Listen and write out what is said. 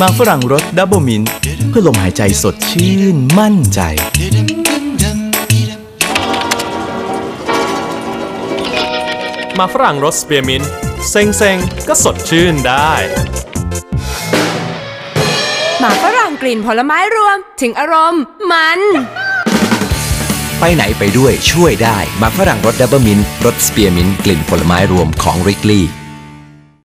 หมากฝรั่งรสดับเบิลมินท์เพื่อลมหายใจสดชื่นมั่นใจหมากฝรั่งรสสเปียร์มินท์เซ็งๆก็สดชื่นได้หมากฝรั่งกลิ่นผลไม้รวมถึงอารมณ์มันไปไหนไปด้วยช่วยได้หมากฝรั่งรสดับเบิลมินท์รสสเปียร์มินท์กลิ่นผลไม้รวมของริกลี่